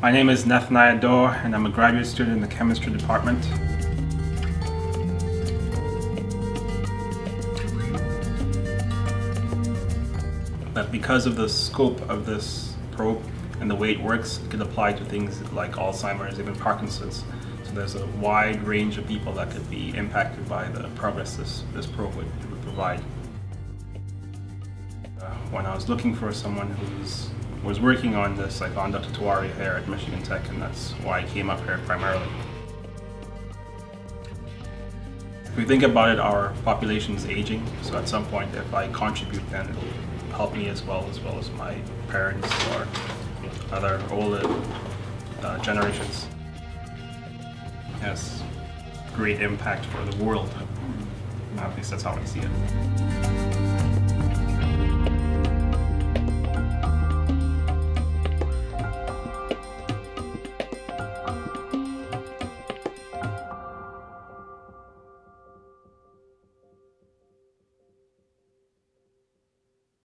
My name is Nethaniah Dorh, and I'm a graduate student in the chemistry department. But because of the scope of this probe and the way it works, it could apply to things like Alzheimer's, even Parkinson's. So there's a wide range of people that could be impacted by the progress this probe would provide. When I was looking for someone who was working on this, I found Dr. Tiwari here at Michigan Tech, and that's why I came up here primarily. If we think about it, our population is aging, so at some point if I contribute, then it'll help me as well as my parents or other older generations. It has great impact for the world, at least that's how I see it.